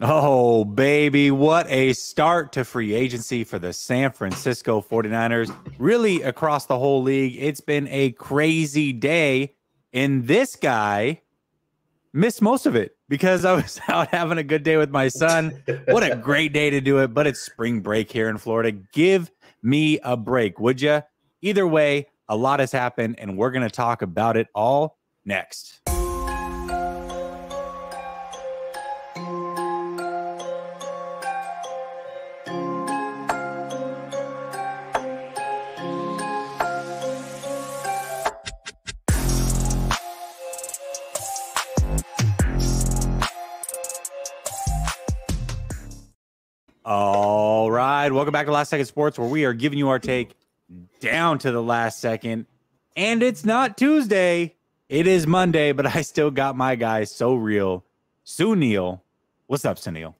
Oh, baby, what a start to free agency for the San Francisco 49ers. Really, across the whole league, it's been a crazy day. And this guy missed most of it because I was out having a good day with my son. What a great day to do it, but it's spring break here in Florida. Give me a break, would you? Either way, a lot has happened, and we're going to talk about it all next. All right, welcome back to Last Second Sports, where we are giving you our take down to the last second. And it's not Tuesday, it is Monday, but I still got my guy, So Real, Sunil. What's up, Sunil?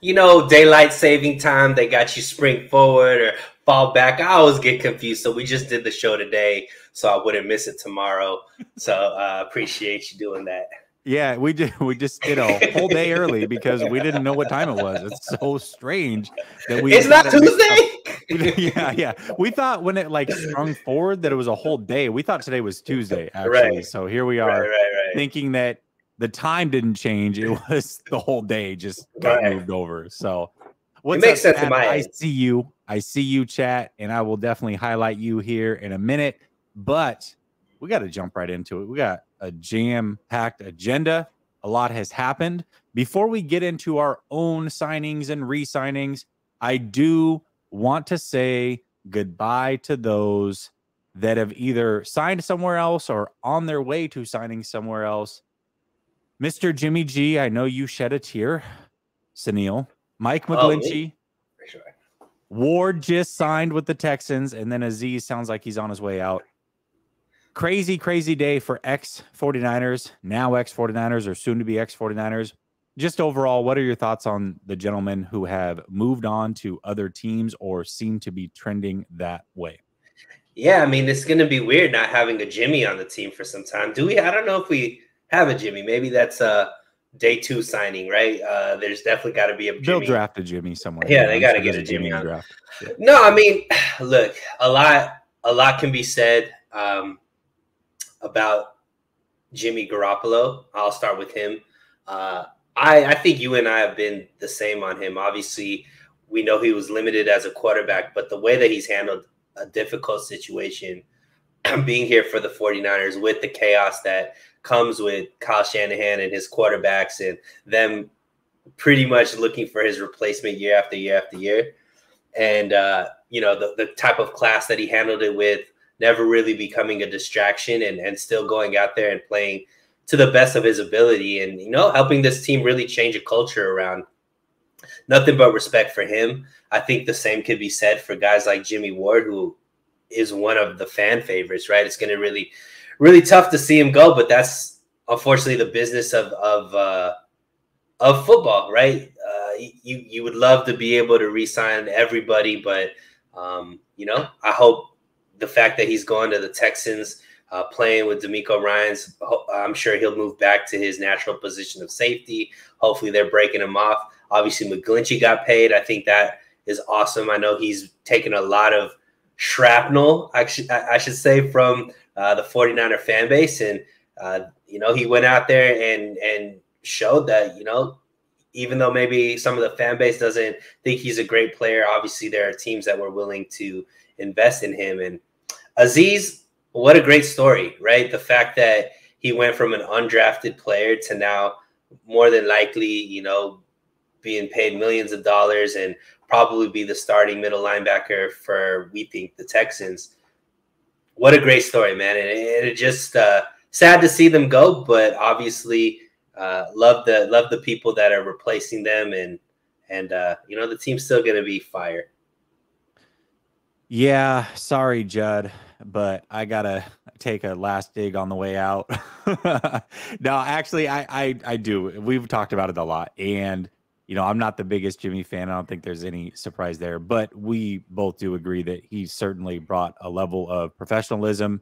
You know, daylight saving time, they got you spring forward or fall back. I always get confused, so we just did the show today, so I wouldn't miss it tomorrow. So I appreciate you doing that. Yeah, we just did a whole day early because we didn't know what time it was. It's so strange that we... It's not Tuesday? Yeah. We thought when it like sprung forward that it was a whole day. We thought today was Tuesday, actually. Right. So here we are thinking that the time didn't change. It was the whole day just got moved over. So what's it makes up, sense in my head. I see you, chat, and I will definitely highlight you here in a minute. But we got to jump right into it. We got a jam-packed agenda. A lot has happened. Before we get into our own signings and re-signings, I do want to say goodbye to those that have either signed somewhere else or on their way to signing somewhere else. Mr. Jimmy G, I know you shed a tear. Sunil. Mike McGlinchey. For sure. Ward just signed with the Texans, and then Aziz sounds like he's on his way out. Crazy, crazy day for ex-49ers, now ex-49ers or soon to be ex-49ers. Just overall, what are your thoughts on the gentlemen who have moved on to other teams or seem to be trending that way? Yeah, I mean, it's going to be weird not having a Jimmy on the team for some time. Do we? I don't know if we have a Jimmy. Maybe that's a day 2 signing, right? There's definitely got to be a Jimmy. They'll draft a Jimmy somewhere. Yeah, they got to get a Jimmy on. Yeah. No, I mean, look, a lot can be said. About Jimmy Garoppolo. I'll start with him. I think you and I have been the same on him. Obviously, we know he was limited as a quarterback, but the way that he's handled a difficult situation, being here for the 49ers with the chaos that comes with Kyle Shanahan and his quarterbacks and them pretty much looking for his replacement year after year after year. And, you know, the type of class that he handled it with, never really becoming a distraction and still going out there and playing to the best of his ability and, you know, helping this team really change a culture around. Nothing but respect for him. I think the same could be said for guys like Jimmy Ward, who is one of the fan favorites, right? It's going to really, really tough to see him go, but that's unfortunately the business of football, right? You would love to be able to re-sign everybody, but, you know, I hope the fact that he's going to the Texans, playing with D'Amico Ryans, I'm sure he'll move back to his natural position of safety. Hopefully they're breaking him off. Obviously, McGlinchey got paid. I think that is awesome. I know he's taken a lot of shrapnel, I should say, from the 49er fan base. And, you know, he went out there and showed that, you know, even though maybe some of the fan base doesn't think he's a great player, obviously there are teams that were willing to invest in him. And Aziz, what a great story, right? The fact that he went from an undrafted player to now more than likely, you know, being paid millions of dollars and probably be the starting middle linebacker for, we think, the Texans. What a great story, man. And it just sad to see them go, but obviously love the people that are replacing them. And you know, the team's still going to be fire. Yeah, sorry, Judd, but I got to take a last dig on the way out. No, actually, I do. We've talked about it a lot. And, you know, I'm not the biggest Jimmy fan. I don't think there's any surprise there. But we both do agree that he certainly brought a level of professionalism.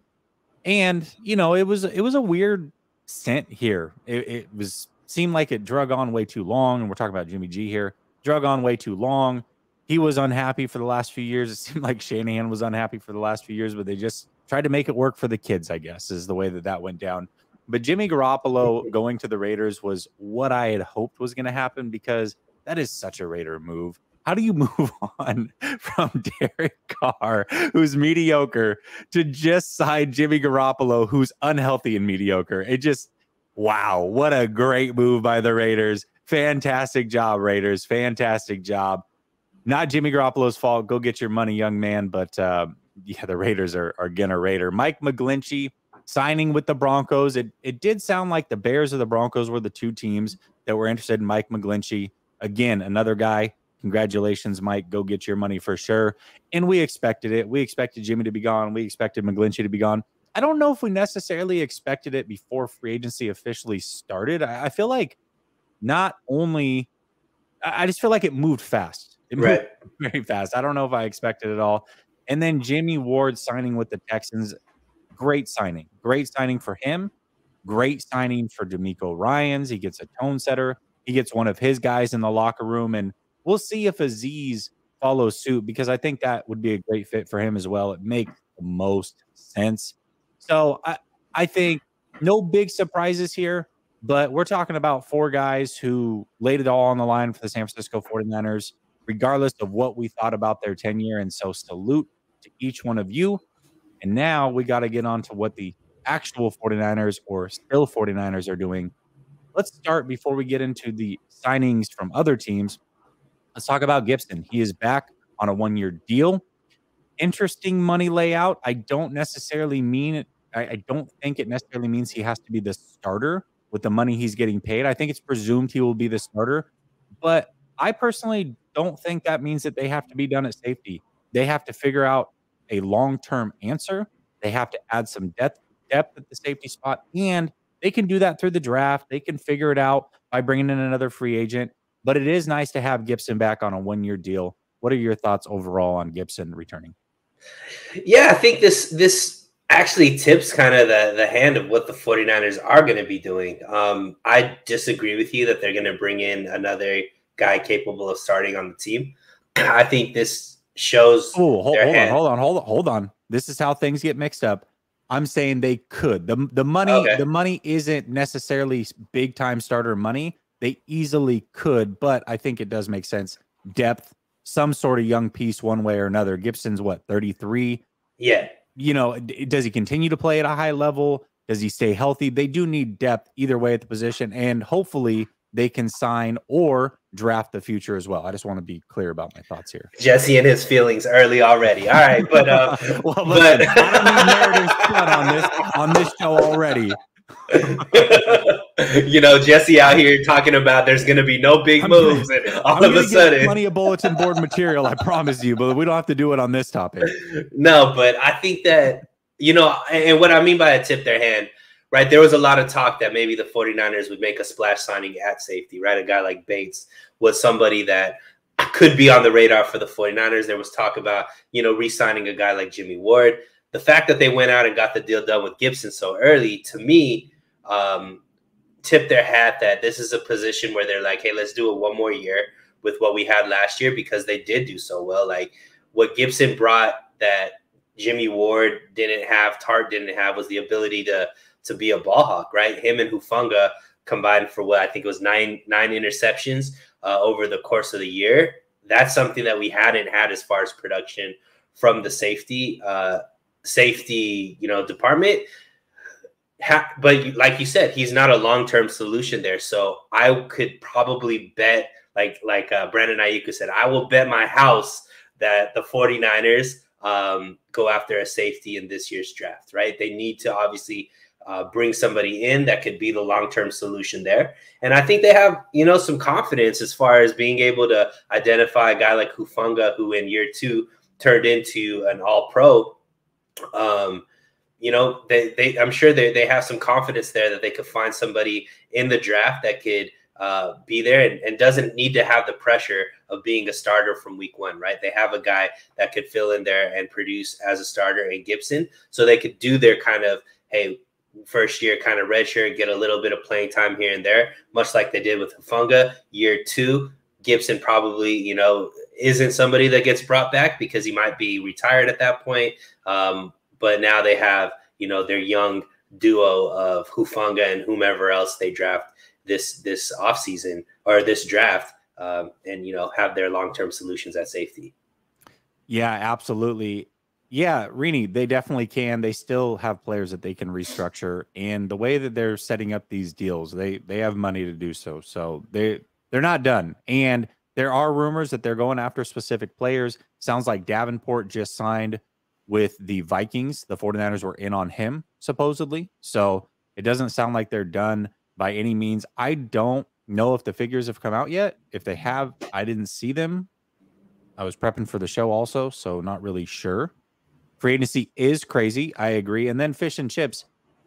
And, you know, it was a weird scent here. It was seemed like it drug on way too long. And we're talking about Jimmy G here. Drug on way too long. He was unhappy for the last few years. It seemed like Shanahan was unhappy for the last few years, but they just tried to make it work for the kids, I guess, is the way that that went down. But Jimmy Garoppolo going to the Raiders was what I had hoped was going to happen, because that is such a Raider move. How do you move on from Derek Carr, who's mediocre, to just side Jimmy Garoppolo, who's unhealthy and mediocre? It just, wow, what a great move by the Raiders. Fantastic job, Raiders. Fantastic job. Not Jimmy Garoppolo's fault. Go get your money, young man. But yeah, the Raiders are going to Raider. Mike McGlinchey signing with the Broncos. It did sound like the Bears or the Broncos were the two teams that were interested in Mike McGlinchey. Again, another guy. Congratulations, Mike. Go get your money for sure. And we expected it. We expected Jimmy to be gone. We expected McGlinchey to be gone. I don't know if we necessarily expected it before free agency officially started. I feel like not only, I just feel like it moved fast. It moved very fast. I don't know if I expected it all. And then Jimmy Ward signing with the Texans. Great signing. Great signing for him. Great signing for D'Amico Ryans. He gets a tone setter. He gets one of his guys in the locker room, and we'll see if Aziz follows suit, because I think that would be a great fit for him as well. It makes the most sense. So I think no big surprises here, but we're talking about four guys who laid it all on the line for the San Francisco 49ers, regardless of what we thought about their tenure. And so salute to each one of you. And now we got to get on to what the actual 49ers, or still 49ers, are doing. Let's start, before we get into the signings from other teams, let's talk about Gibson. He is back on a one-year deal. Interesting money layout. I don't think it necessarily means he has to be the starter with the money he's getting paid. I think it's presumed he will be the starter, but I personally don't think that means that they have to be done at safety. They have to figure out a long-term answer. They have to add some depth at the safety spot, and they can do that through the draft. They can figure it out by bringing in another free agent. But it is nice to have Gibson back on a one-year deal. What are your thoughts overall on Gibson returning? Yeah, I think this actually tips kind of the hand of what the 49ers are going to be doing. I disagree with you that they're going to bring in another guy capable of starting on the team. I think this shows Hold on. This is how things get mixed up. I'm saying they could. The money isn't necessarily big-time starter money. They easily could, but I think it does make sense. Depth, some sort of young piece one way or another. Gibson's what, 33? Yeah. You know, does he continue to play at a high level? Does he stay healthy? They do need depth either way at the position, and hopefully they can sign or draft the future as well. I just want to be clear about my thoughts here. Jesse and his feelings early already. All right, but well, listen, but I don't need narratives on this show already. You know, Jesse out here talking about there's going to be no big moves, and all of a sudden, plenty of bulletin board material, I promise you, but we don't have to do it on this topic. No, but I think that, you know, and what I mean by a tip their hand, right? There was a lot of talk that maybe the 49ers would make a splash signing at safety, right? A guy like Bates was somebody that could be on the radar for the 49ers. There was talk about, you know, re-signing a guy like Jimmy Ward. The fact that they went out and got the deal done with Gibson so early, to me, tipped their hat that this is a position where they're like, hey, let's do it one more year with what we had last year, because they did do so well. Like, what Gibson brought that Jimmy Ward didn't have, Tart didn't have, was the ability to be a ball hawk, right? Him and Hufanga combined for what I think it was nine interceptions over the course of the year. That's something that we hadn't had as far as production from the safety, you know, department. But like you said, he's not a long-term solution there. So I could probably bet, like Brandon Ayuka said, I will bet my house that the 49ers go after a safety in this year's draft, right? They need to obviously bring somebody in that could be the long-term solution there. And I think they have, you know, some confidence as far as being able to identify a guy like Hufanga, who in year two turned into an all-pro. You know, I'm sure they have some confidence there that they could find somebody in the draft that could be there and doesn't need to have the pressure of being a starter from week one, right? They have a guy that could fill in there and produce as a starter in Gibson, so they could do their kind of, hey, first year kind of redshirt, get a little bit of playing time here and there, much like they did with Hufanga. Year two, Gibson probably, isn't somebody that gets brought back because he might be retired at that point. But now they have, their young duo of Hufanga and whomever else they draft this offseason or this draft, and, have their long-term solutions at safety. Yeah, absolutely. Yeah, Rini, they definitely can. They still have players that they can restructure, and the way that they're setting up these deals, they have money to do so. So they're not done. And there are rumors that they're going after specific players. Sounds like Davenport just signed with the Vikings. The 49ers were in on him, supposedly. So it doesn't sound like they're done by any means. I don't know if the figures have come out yet. If they have, I didn't see them. I was prepping for the show also, so not really sure. Free agency is crazy. I agree. And then fish and chips.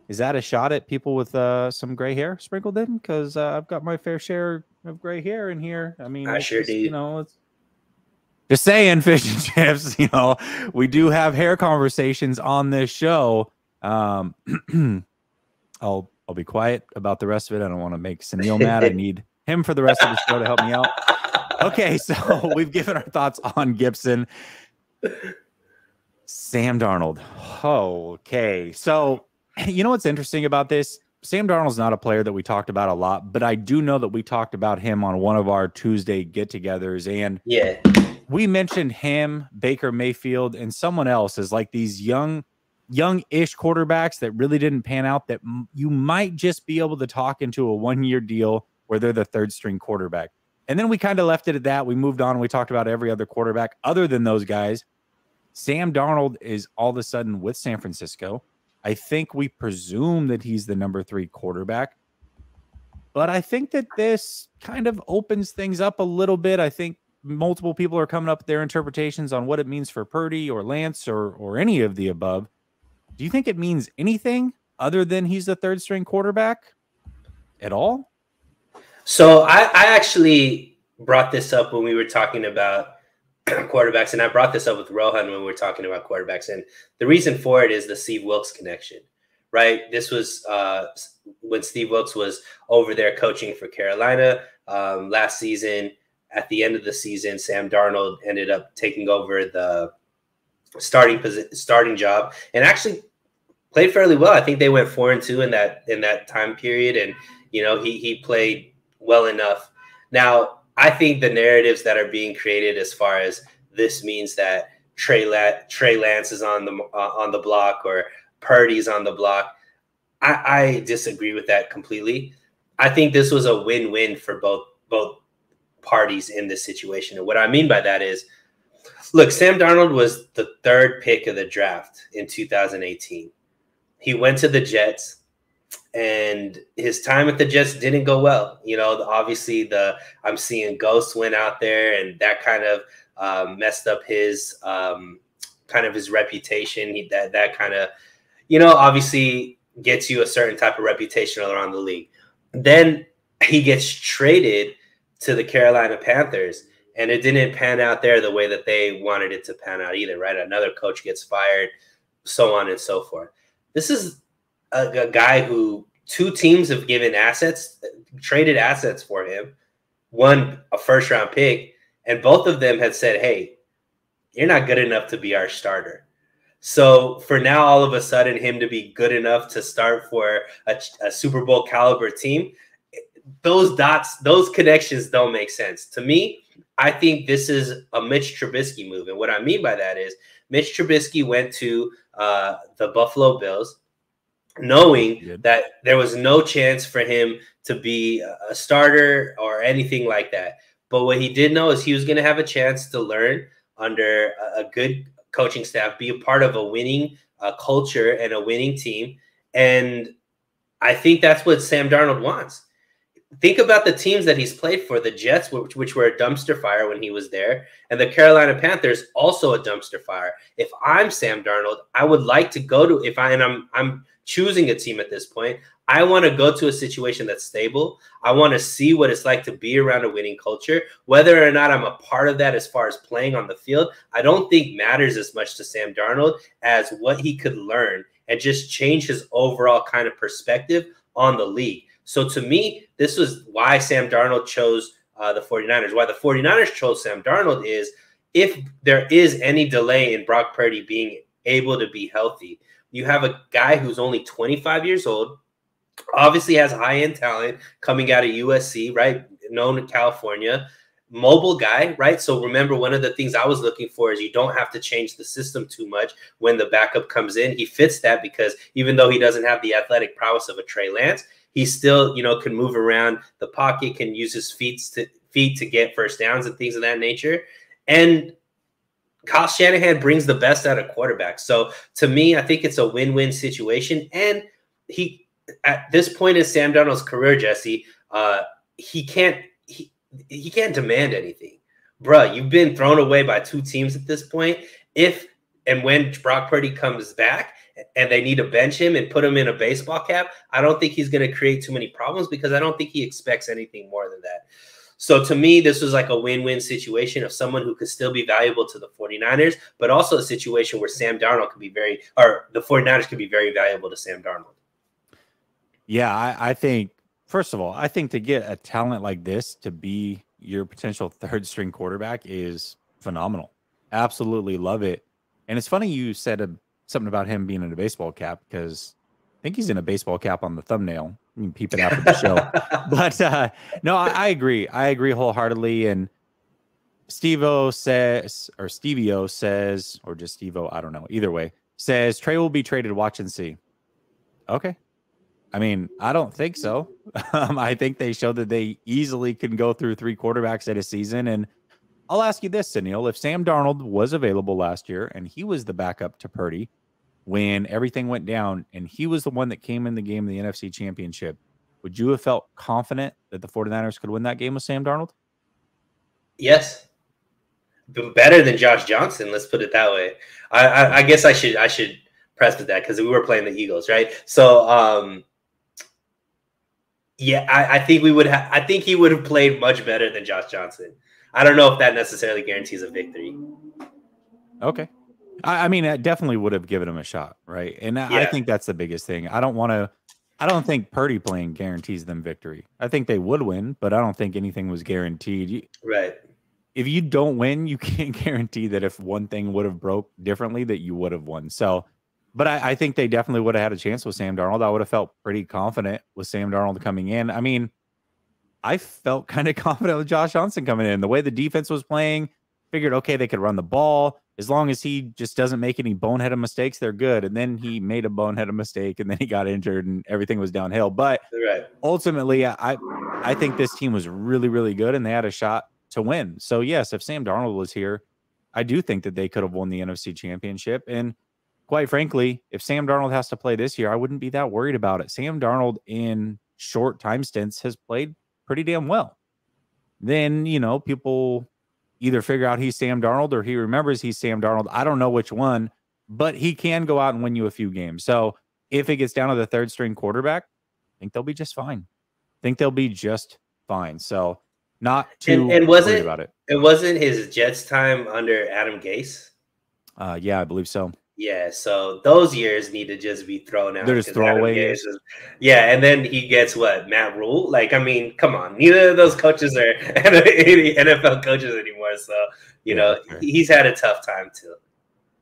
Is that a shot at people with some gray hair sprinkled in? Because I've got my fair share of gray hair in here. I mean, I sure do. It's just saying, fish and chips. We do have hair conversations on this show. I'll be quiet about the rest of it. I don't want to make Sunil mad. I need him for the rest of the show to help me out. Okay, so we've given our thoughts on Gibson. Sam Darnold. Okay. So, what's interesting about this? Sam Darnold's not a player that we talked about a lot, but I do know that we talked about him on one of our Tuesday get-togethers, and yeah, we mentioned him, Baker Mayfield, and someone else as like these young-ish quarterbacks that really didn't pan out, that you might just be able to talk into a one-year deal where they're the third-string quarterback. And then we kind of left it at that. We moved on. We talked about every other quarterback other than those guys. Sam Darnold is all of a sudden with San Francisco. I think we presume that he's the #3 quarterback, but I think that this kind of opens things up a little bit. I think multiple people are coming up with their interpretations on what it means for Purdy or Lance or any of the above. Do you think it means anything other than he's the third-string quarterback at all? So I actually brought this up when we were talking about quarterbacks, and I brought this up with Rohan when we were talking about quarterbacks, and the reason for it is the Steve Wilks connection, right? This was when Steve Wilks was over there coaching for Carolina last season. At the end of the season, Sam Darnold ended up taking over the starting job and actually played fairly well. I think they went 4-2 in that time period, and he played well enough. Now, I think the narratives that are being created as far as this means that Trey Lance is on the block or Purdy's on the block, I disagree with that completely. I think this was a win-win for both parties in this situation. And what I mean by that is, look, Sam Darnold was the 3rd pick of the draft in 2018. He went to the Jets, and his time at the Jets didn't go well. Obviously I'm seeing ghosts went out there, and that kind of messed up his his reputation. That kind of, obviously gets you a certain type of reputation around the league. Then he gets traded to the Carolina Panthers, and it didn't pan out there the way that they wanted it to pan out either, right? Another coach gets fired, so on and so forth. This is a guy who 2 teams have given traded assets for him, one a first-round pick, and both of them had said, hey, you're not good enough to be our starter. So for now, all of a sudden, him to be good enough to start for a Super Bowl caliber team, those connections don't make sense. To me, I think this is a Mitch Trubisky move. And what I mean by that is Mitch Trubisky went to the Buffalo Bills, knowing that there was no chance for him to be a starter or anything like that. But what he did know is he was going to have a chance to learn under a good coaching staff, be a part of a winning culture and a winning team. And I think that's what Sam Darnold wants. Think about the teams that he's played for, the Jets, which were a dumpster fire when he was there, and the Carolina Panthers, also a dumpster fire. If I'm Sam Darnold, I would like to go to, I'm choosing a team at this point, I want to go to a situation that's stable. I want to see what it's like to be around a winning culture. Whether or not I'm a part of that as far as playing on the field, I don't think matters as much to Sam Darnold as what he could learn and just change his overall kind of perspective on the league. So to me, this was why Sam Darnold chose the 49ers. Why the 49ers chose Sam Darnold is if there is any delay in Brock Purdy being able to be healthy, you have a guy who's only 25 years old, obviously has high-end talent coming out of USC, right, known in California, mobile guy, right? So remember, one of the things I was looking for is you don't have to change the system too much when the backup comes in. He fits that because even though he doesn't have the athletic prowess of a Trey Lance, he still, you know, can move around the pocket, can use his feet to get first downs and things of that nature. And Kyle Shanahan brings the best out of quarterbacks. So to me, I think it's a win-win situation. And he, at this point in Sam Darnold's career, Jesse, he can't demand anything. Bruh, you've been thrown away by two teams at this point. If and when Brock Purdy comes back and they need to bench him and put him in a baseball cap, I don't think he's going to create too many problems because I don't think he expects anything more than that. So to me, this was like a win-win situation of someone who could still be valuable to the 49ers, but also a situation where Sam Darnold could be the 49ers could be very valuable to Sam Darnold. Yeah, I think, first of all, I think to get a talent like this to be your potential third-string quarterback is phenomenal. Absolutely love it. And it's funny you said something about him being in a baseball cap because I think he's in a baseball cap on the thumbnail. You can peep it after the show. But no, I agree. I agree wholeheartedly. And Steve-O says, I don't know, either way, says Trey will be traded. Watch and see. Okay. I mean, I don't think so. I think they showed that they easily can go through three quarterbacks at a season. And I'll ask you this, Sunil, if Sam Darnold was available last year and he was the backup to Purdy, when everything went down and he was the one that came in the game of the NFC Championship, would you have felt confident that the 49ers could win that game with Sam Darnold? Yes. Better than Josh Johnson, let's put it that way. I guess I should press with that because we were playing the Eagles, right? So yeah, I think we would have, I think he would have played much better than Josh Johnson. I don't know if that necessarily guarantees a victory. Okay. I mean, I definitely would have given him a shot, right? And yeah. I think that's the biggest thing. I don't think Purdy playing guarantees them victory. I think they would win, but I don't think anything was guaranteed. Right. If you don't win, you can't guarantee that if one thing would have broke differently that you would have won. So, but I think they definitely would have had a chance with Sam Darnold. I would have felt pretty confident with Sam Darnold coming in. I mean, I felt kind of confident with Josh Johnson coming in. The way the defense was playing, figured, okay, they could run the ball. As long as he just doesn't make any boneheaded mistakes, they're good. And then he made a boneheaded mistake, and then he got injured, and everything was downhill. But right. Ultimately, I think this team was really, really good, and they had a shot to win. So, yes, if Sam Darnold was here, I do think that they could have won the NFC Championship. And quite frankly, if Sam Darnold has to play this year, I wouldn't be that worried about it. Sam Darnold in short time stints has played pretty damn well. Then, you know, people either figure out he's Sam Darnold or he remembers he's Sam Darnold. I don't know which one, but he can go out and win you a few games. So if it gets down to the third string quarterback, I think they'll be just fine. I think they'll be just fine. So not too worried about it. It wasn't his Jets time under Adam Gase. Yeah, I believe so. Yeah, so those years need to just be thrown out. They're just throwaways. Yeah, and then he gets what? Matt Rule? Like, I mean, come on. Neither of those coaches are NFL coaches anymore. So, you know, he's had a tough time too.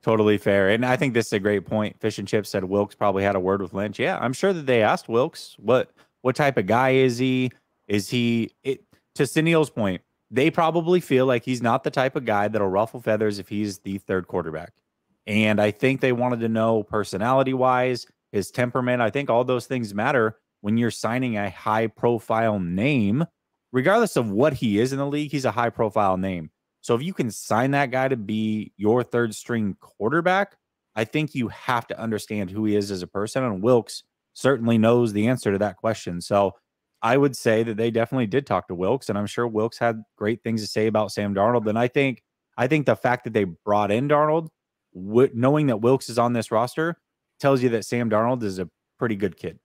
Totally fair. And I think this is a great point. Fish and Chips said Wilks probably had a word with Lynch. Yeah, I'm sure that they asked Wilks, what type of guy is he? To Sunil's point, they probably feel like he's not the type of guy that'll ruffle feathers if he's the third quarterback. And I think they wanted to know personality-wise, his temperament. I think all those things matter when you're signing a high-profile name. Regardless of what he is in the league, he's a high-profile name. So if you can sign that guy to be your third-string quarterback, I think you have to understand who he is as a person. And Wilks certainly knows the answer to that question. So I would say that they definitely did talk to Wilks, and I'm sure Wilks had great things to say about Sam Darnold. And I think the fact that they brought in Darnold, knowing that Wilks is on this roster, tells you that Sam Darnold is a pretty good kid.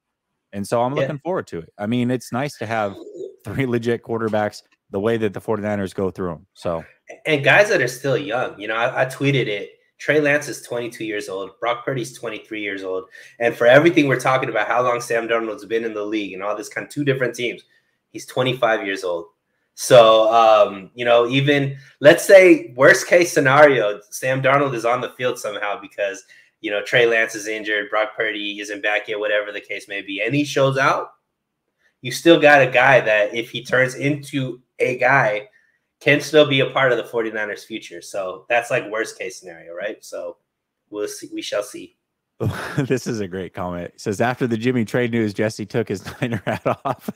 And so I'm looking forward to it. I mean, it's nice to have three legit quarterbacks the way that the 49ers go through them. So, and guys that are still young, you know, I tweeted it. Trey Lance is 22 years old. Brock Purdy's 23 years old. And for everything we're talking about, how long Sam Darnold's been in the league and all this kind of two different teams, he's 25 years old. So, you know, even let's say worst case scenario, Sam Darnold is on the field somehow because, you know, Trey Lance is injured, Brock Purdy isn't back yet, whatever the case may be, and he shows out. You still got a guy that if he turns into a guy can still be a part of the 49ers future. So that's like worst case scenario, right? So we'll see. We shall see. This is a great comment. It says after the Jimmy trade news, Jesse took his Niner hat off.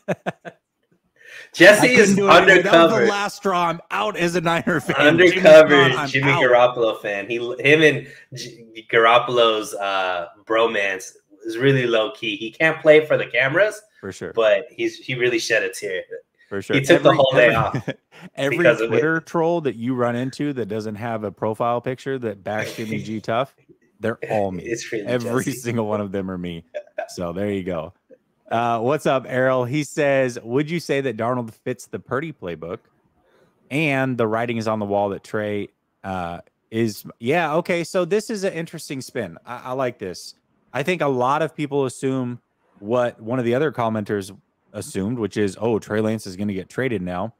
Jesse is undercover. The last straw. I'm out as a Niner fan. Undercover Jimmy Garoppolo fan. Him and Garoppolo's bromance is really low key. He can't play for the cameras for sure, but he really shed a tear. For sure. He took the whole day off. Every Twitter troll that you run into that doesn't have a profile picture that backs Jimmy G Tough, they're all me. Every single one of them are me. So there you go. What's up, Errol? He says, would you say that Darnold fits the Purdy playbook? And the writing is on the wall that Trey is. Yeah, okay. So this is an interesting spin. I like this. I think a lot of people assume what one of the other commenters assumed, which is, oh, Trey Lance is going to get traded now.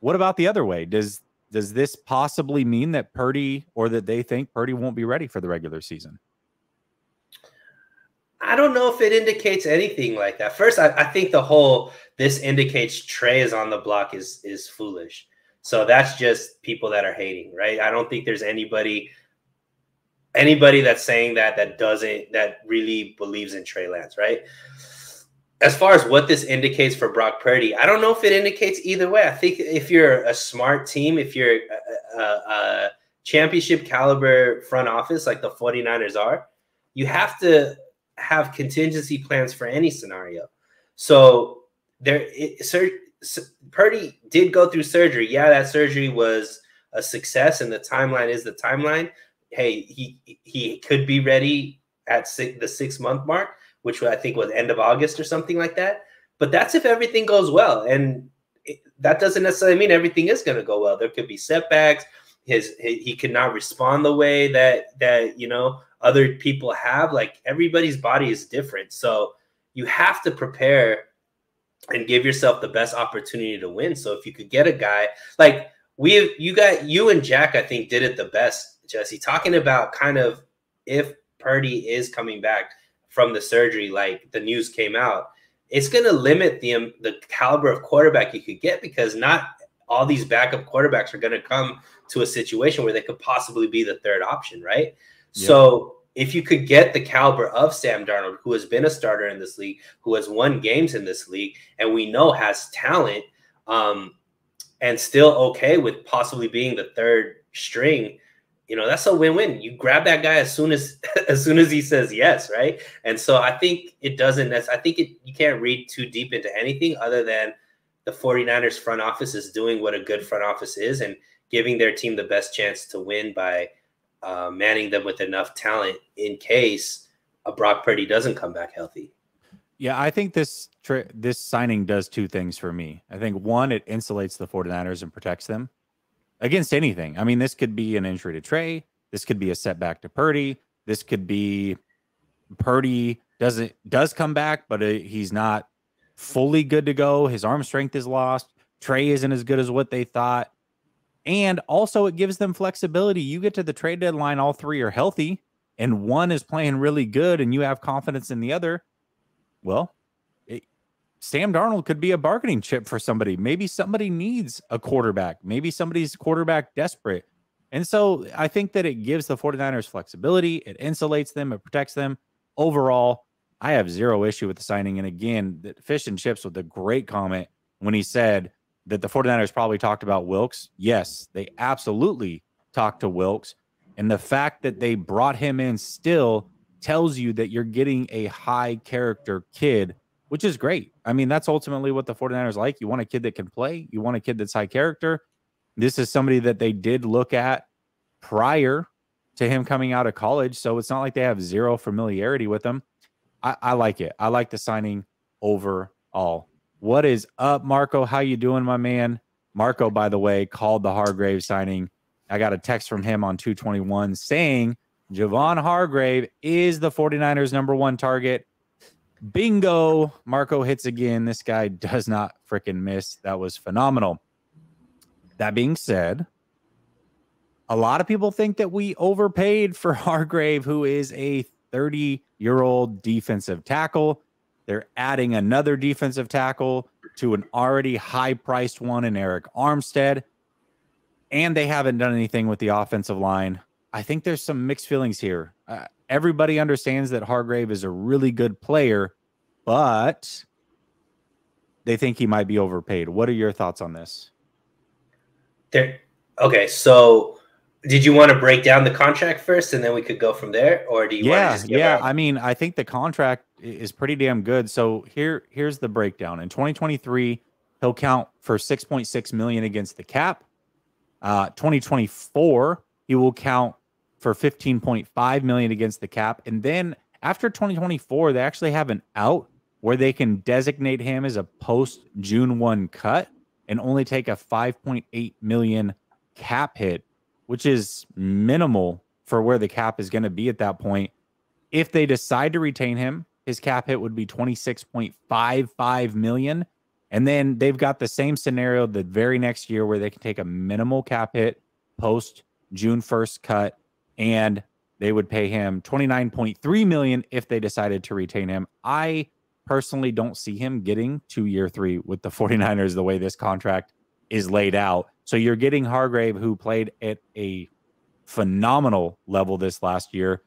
What about the other way? Does this possibly mean that Purdy, or that they think Purdy won't be ready for the regular season? I don't know if it indicates anything like that. First, I think the whole "this indicates Trey is on the block" is foolish. So that's just people that are hating, right? I don't think there's anybody that's saying that really believes in Trey Lance, right? As far as what this indicates for Brock Purdy, I don't know if it indicates either way. I think if you're a smart team, if you're a championship caliber front office like the 49ers are, you have to have contingency plans for any scenario. So Purdy did go through surgery. Yeah, that surgery was a success, and the timeline is the timeline. Hey, he could be ready at the 6-month mark, which I think was end of August or something like that. But that's if everything goes well. And that doesn't necessarily mean everything is going to go well. There could be setbacks. He could not respond the way that you know, other people have. Like, everybody's body is different. So you have to prepare and give yourself the best opportunity to win. So if you could get a guy like you and Jack, I think, did it the best, Jesse, talking about kind of if Purdy is coming back from the surgery, like the news came out, it's going to limit the caliber of quarterback you could get, because not all these backup quarterbacks are going to come to a situation where they could possibly be the third option, right? Yeah. So if you could get the caliber of Sam Darnold, who has been a starter in this league, who has won games in this league, and we know has talent, and still okay with possibly being the third string, you know, that's a win-win. You grab that guy as soon as he says yes, right? And so I think it doesn't. I think you can't read too deep into anything other than the 49ers front office is doing what a good front office is and giving their team the best chance to win by manning them with enough talent in case a Brock Purdy doesn't come back healthy. Yeah, I think this signing does two things for me. I think one, it insulates the 49ers and protects them against anything. I mean, this could be an injury to Trey. This could be a setback to Purdy. This could be Purdy does come back, but he's not fully good to go. His arm strength is lost. Trey isn't as good as what they thought. And also, it gives them flexibility. You get to the trade deadline, all three are healthy, and one is playing really good, and you have confidence in the other. Well, Sam Darnold could be a bargaining chip for somebody. Maybe somebody needs a quarterback. Maybe somebody's quarterback desperate. And so I think that it gives the 49ers flexibility. It insulates them. It protects them. Overall, I have zero issue with the signing. And again, Fish and Chips with a great comment when he said that the 49ers probably talked about Wilks. Yes, they absolutely talked to Wilks. And the fact that they brought him in still tells you that you're getting a high character kid, which is great. I mean, that's ultimately what the 49ers like. You want a kid that can play. You want a kid that's high character. This is somebody that they did look at prior to him coming out of college, so it's not like they have zero familiarity with him. I like it. I like the signing overall. What is up, Marco? How you doing, my man? Marco, by the way, called the Hargrave signing I got a text from him on 221 saying Javon Hargrave is the 49ers' number one target. Bingo. Marco hits again. This guy does not freaking miss. That was phenomenal. That being said, a lot of people think that we overpaid for Hargrave, who is a 30-year-old defensive tackle. They're adding another defensive tackle to an already high-priced one in Eric Armstead. And they haven't done anything with the offensive line. I think there's some mixed feelings here. Everybody understands that Hargrave is a really good player, but they think he might be overpaid. What are your thoughts on this? Okay, so did you want to break down the contract first and then we could go from there? Or do you want to just give out? I mean, I think the contract is pretty damn good. So here's the breakdown. In 2023, he'll count for $6.6 million against the cap. 2024, he will count for $15.5 million against the cap. And then after 2024, they actually have an out where they can designate him as a post-June 1 cut and only take a $5.8 million cap hit, which is minimal for where the cap is going to be at that point. If they decide to retain him, his cap hit would be $26.55 million. And then they've got the same scenario the very next year where they can take a minimal cap hit post June 1st cut, and they would pay him $29.3 million if they decided to retain him. I personally don't see him getting to year three with the 49ers the way this contract is laid out. So you're getting Hargrave, who played at a phenomenal level this last year,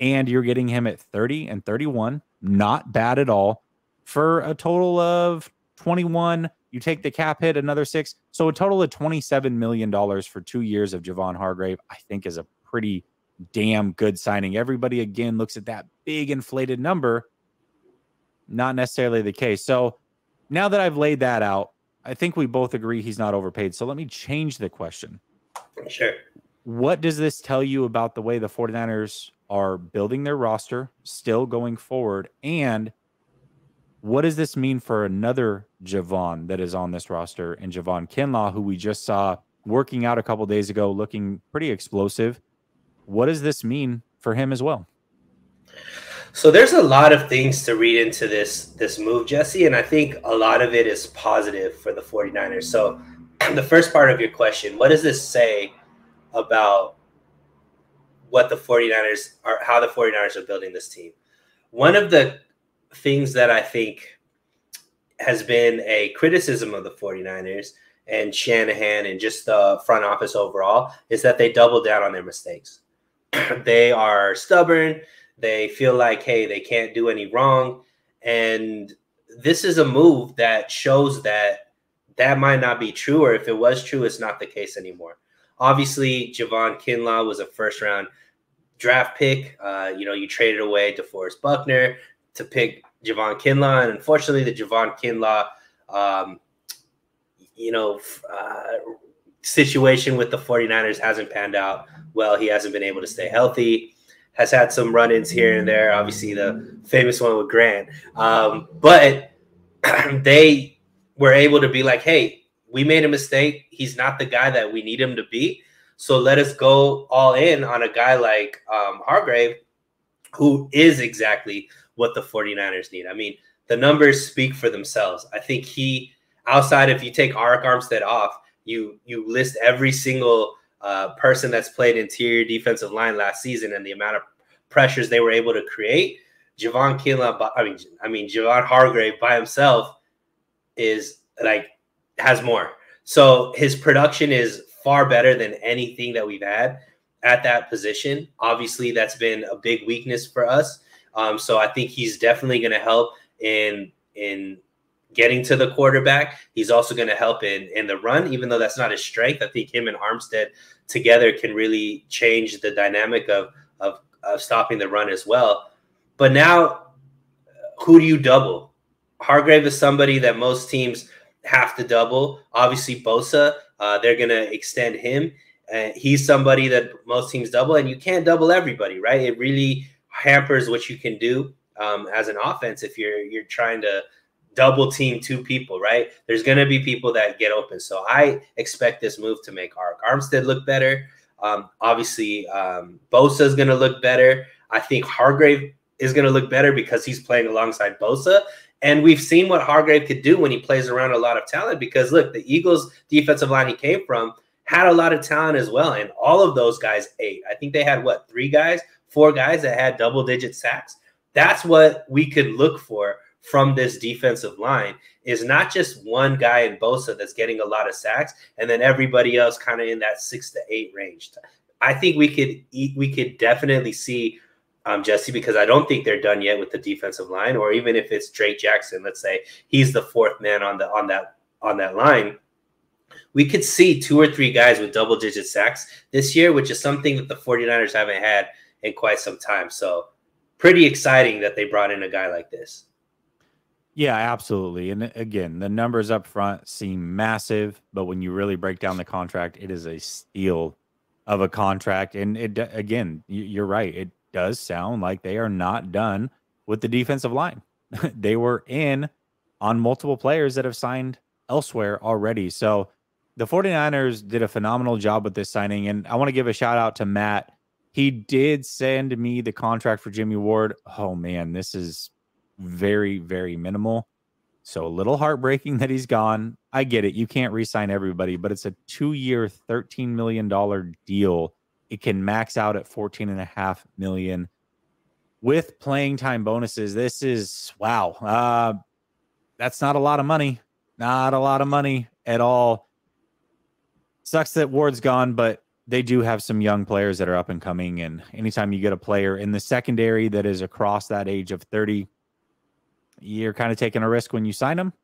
and you're getting him at 30 and 31, not bad at all, for a total of 21. You take the cap hit, another 6. So a total of $27 million for 2 years of Javon Hargrave, I think, is a pretty damn good signing. Everybody, again, looks at that big inflated number. Not necessarily the case. So now that I've laid that out, I think we both agree he's not overpaid. So let me change the question. Sure. What does this tell you about the way the 49ers are building their roster still going forward? And what does this mean for another Javon that is on this roster, and Javon Kinlaw, who we just saw working out a couple days ago, looking pretty explosive? What does this mean for him as well? So there's a lot of things to read into this move, Jesse, and I think a lot of it is positive for the 49ers. So the first part of your question, what does this say about what the 49ers are, how the 49ers are building this team? One of the things that I think has been a criticism of the 49ers and Shanahan and just the front office overall is that they double down on their mistakes. They are stubborn. They feel like, hey, they can't do any wrong. And this is a move that shows that that might not be true, or if it was true, it's not the case anymore. Obviously, Javon Kinlaw was a first-round draft pick. You traded away DeForest Buckner to pick Javon Kinlaw, and unfortunately, the Javon Kinlaw, situation with the 49ers hasn't panned out well. He hasn't been able to stay healthy, has had some run-ins here and there, obviously the famous one with Grant. But they were able to be like, hey, we made a mistake. He's not the guy that we need him to be, so let us go all in on a guy like Hargrave, who is exactly what the 49ers need. I mean, the numbers speak for themselves. I think he, outside, if you take Eric Armstead off, you list every single person that's played interior defensive line last season and the amount of pressures they were able to create. Javon Hargrave by himself is like, has more. So his production is far better than anything that we've had at that position. Obviously, that's been a big weakness for us. So I think he's definitely going to help in getting to the quarterback. He's also going to help in the run, even though that's not his strength. I think him and Armstead together can really change the dynamic of stopping the run as well. But now, who do you double? Hargrave is somebody that most teams have to double. Obviously, Bosa, they're going to extend him. He's somebody that most teams double, and you can't double everybody, right? It really hampers what you can do as an offense if you're trying to double team two people, right? There's going to be people that get open. So I expect this move to make Eric Armstead look better. Obviously, Bosa is going to look better. I think Hargrave is going to look better because he's playing alongside Bosa. And we've seen what Hargrave could do when he plays around a lot of talent because, look, the Eagles' defensive line he came from had a lot of talent as well, and all of those guys ate. I think they had, what, four guys that had double-digit sacks? That's what we could look for from this defensive line is not just one guy in Bosa that's getting a lot of sacks and then everybody else kind of in that 6 to 8 range. I think we could definitely see – Jesse, because I don't think they're done yet with the defensive line, or even if it's Drake Jackson, let's say he's the fourth man on that line. We could see 2 or 3 guys with double-digit sacks this year, which is something that the 49ers haven't had in quite some time. So pretty exciting that they brought in a guy like this. Yeah, absolutely. And again, the numbers up front seem massive, but when you really break down the contract, it is a steal of a contract. And it, again, you're right. It does sound like they are not done with the defensive line. They were in on multiple players that have signed elsewhere already. So the 49ers did a phenomenal job with this signing. And I want to give a shout out to Matt. He did send me the contract for Jimmy Ward. Oh man, this is very, very minimal. So a little heartbreaking that he's gone. I get it. You can't re-sign everybody, but it's a 2-year, $13 million deal. It can max out at $14.5 million with playing time bonuses. This is, wow. That's not a lot of money. Not a lot of money at all. Sucks that Ward's gone, but they do have some young players that are up and coming. And anytime you get a player in the secondary that is across that age of 30, you're kind of taking a risk when you sign them.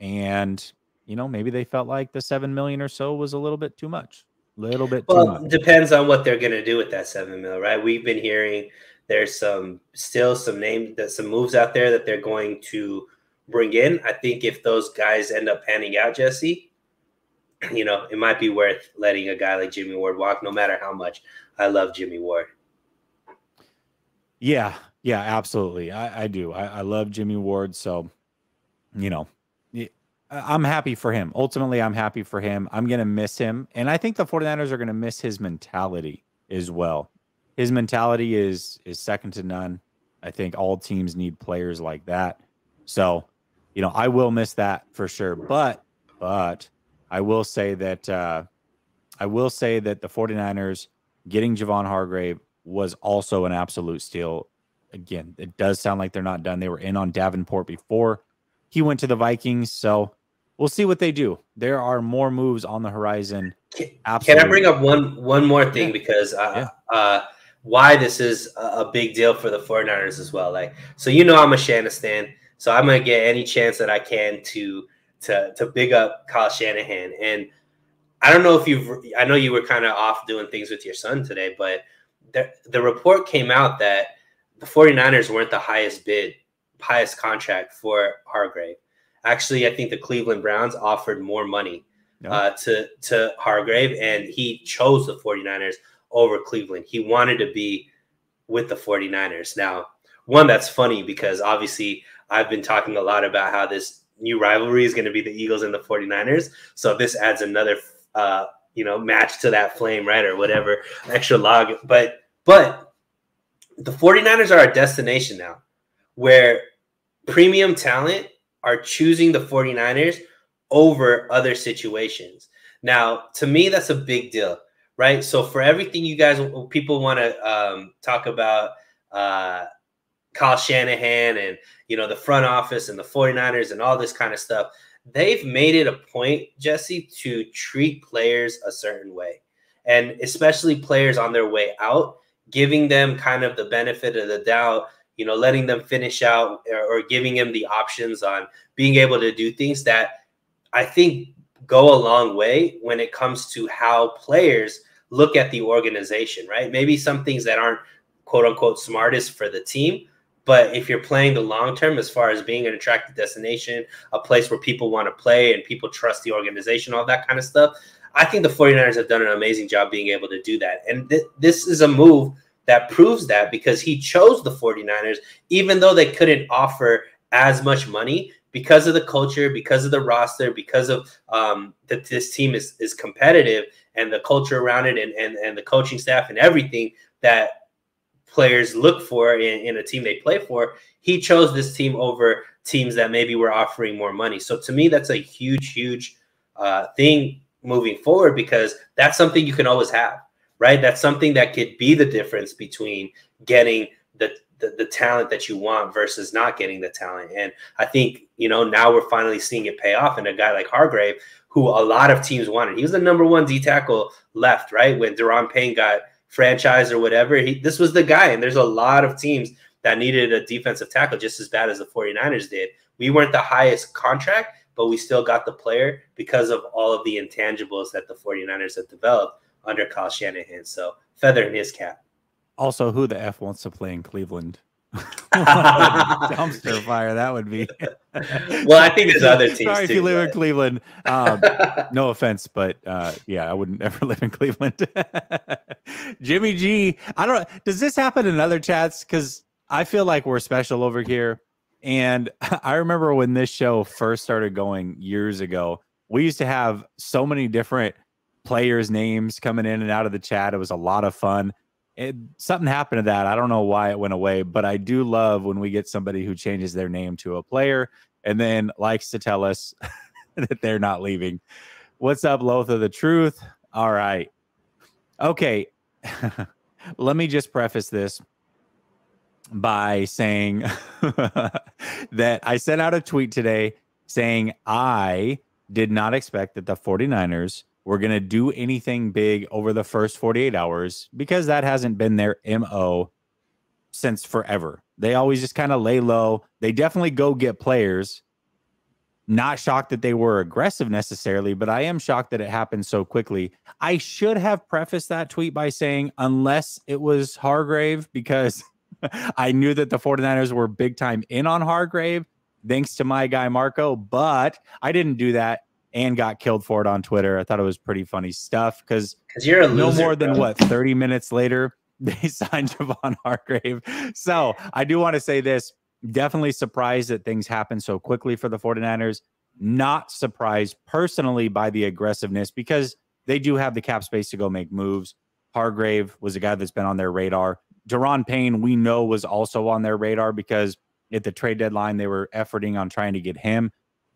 And, you know, maybe they felt like the $7 million or so was a little bit too much. Well, depends on what they're going to do with that $7 million, right? We've been hearing there's some moves out there that they're going to bring in. I think if those guys end up panning out, Jesse, you know, it might be worth letting a guy like Jimmy Ward walk, no matter how much I love Jimmy Ward. Yeah. Yeah, absolutely. I do. I love Jimmy Ward. So, you know, I'm happy for him. Ultimately, I'm happy for him. I'm going to miss him. And I think the 49ers are going to miss his mentality as well. His mentality is second to none. I think all teams need players like that. So, you know, I will miss that for sure. But I will say that the 49ers getting Javon Hargrave was also an absolute steal. Again, it does sound like they're not done. They were in on Davenport before he went to the Vikings. So, we'll see what they do. There are more moves on the horizon. Absolutely. Can I bring up one more thing? Because why this is a big deal for the 49ers as well. Like, so you know I'm a Shanahan stan, so I'm going to get any chance that I can to big up Kyle Shanahan. And I don't know if I know you were kind of off doing things with your son today, but the report came out that the 49ers weren't the highest contract for Hargrave. Actually, I think the Cleveland Browns offered more money to Hargrave, and he chose the 49ers over Cleveland. He wanted to be with the 49ers. Now, one, that's funny because obviously I've been talking a lot about how this new rivalry is going to be the Eagles and the 49ers. So this adds another, match to that flame, right, or whatever, extra log. But the 49ers are a destination now where premium talent are choosing the 49ers over other situations. Now, to me, that's a big deal, right? So for everything people want to talk about Kyle Shanahan and, you know, the front office and the 49ers and all this kind of stuff, they've made it a point, Jesse, to treat players a certain way, and especially players on their way out, giving them kind of the benefit of the doubt, you know, letting them finish out or giving him the options on being able to do things that I think go a long way when it comes to how players look at the organization, right? Maybe some things that aren't quote unquote smartest for the team, but if you're playing the long term, as far as being an attractive destination, a place where people want to play and people trust the organization, all that kind of stuff, I think the 49ers have done an amazing job being able to do that. And this is a move that proves that, because he chose the 49ers, even though they couldn't offer as much money, because of the culture, because of the roster, because of that this team is competitive and the culture around it and the coaching staff and everything that players look for in a team they play for, he chose this team over teams that maybe were offering more money. So to me, that's a huge, huge thing moving forward, because that's something you can always have, right? That's something that could be the difference between getting the talent that you want versus not getting the talent. And I think, you know, now we're finally seeing it pay off. And a guy like Hargrave, who a lot of teams wanted, he was the #1 D tackle left, right? When Deron Payne got franchised or whatever, this was the guy. And there's a lot of teams that needed a defensive tackle just as bad as the 49ers did. We weren't the highest contract, but we still got the player because of all of the intangibles that the 49ers have developed under Kyle Shanahan. So feather in his cap. Also, who the F wants to play in Cleveland? Dumpster fire that would be. Well, I think there's other teams. Sorry if you live in Cleveland. No offense, but yeah, I wouldn't ever live in Cleveland. Jimmy G, I don't. Does this happen in other chats? Because I feel like we're special over here. And I remember when this show first started going years ago, we used to have so many different players' names coming in and out of the chat. It was a lot of fun. Something happened to that. I don't know why it went away, but I do love when we get somebody who changes their name to a player and then likes to tell us that they're not leaving. What's up, Loath of the Truth? All right. Okay. Let me just preface this by saying that I sent out a tweet today saying I did not expect that the 49ers were going to do anything big over the first 48 hours because that hasn't been their MO since forever. They always just kind of lay low. They definitely go get players. Not shocked that they were aggressive necessarily, but I am shocked that it happened so quickly. I should have prefaced that tweet by saying, unless it was Hargrave, because I knew that the 49ers were big time in on Hargrave, thanks to my guy Marco, but I didn't do that and got killed for it on Twitter. I thought it was pretty funny stuff because you're a loser, no more than, bro, what, 30 minutes later, they signed Javon Hargrave. So I do want to say this, definitely surprised that things happen so quickly for the 49ers. Not surprised personally by the aggressiveness because they do have the cap space to go make moves. Hargrave was a guy that's been on their radar. Deron Payne, we know, was also on their radar because at the trade deadline, they were efforting on trying to get him.